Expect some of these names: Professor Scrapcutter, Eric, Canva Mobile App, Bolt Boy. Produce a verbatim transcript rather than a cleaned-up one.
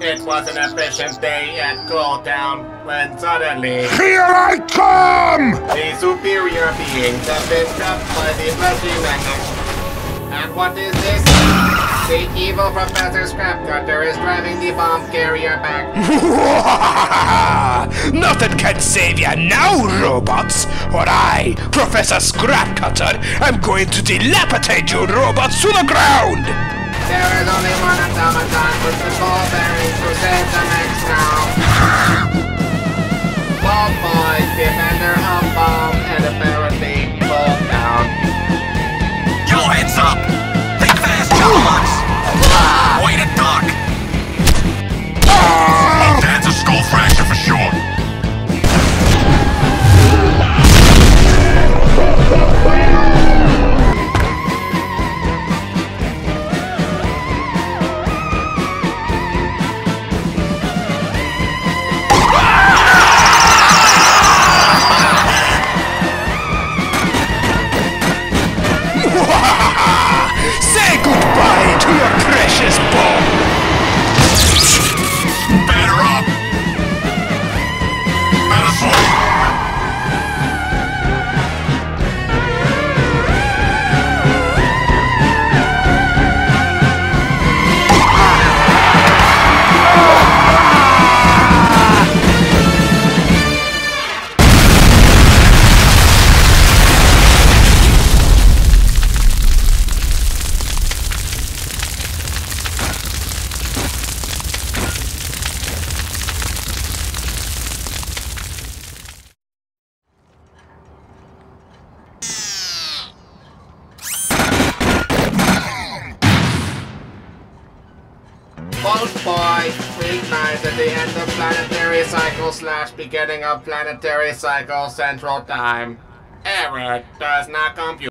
It was an efficient day at Coaltown when suddenly... Here I come! The superior beings have been trapped by the fleshy magnet. And what is this? The evil Professor Scrapcutter is driving the bomb carrier back. Nothing can save you now, robots! Or I, Professor Scrapcutter, am going to dilapidate you robots to the ground! There is only one automaton with the ball bearings to save the next round. Bolt Boy, defender of bomb, and apparently bolt down. Yo, heads up! Think fast, robots! Way to duck! Oh, that's a skull fracture for sure. Bolt Boy reignites at the end of planetary cycle slash beginning of planetary cycle central time. Eric does not compute.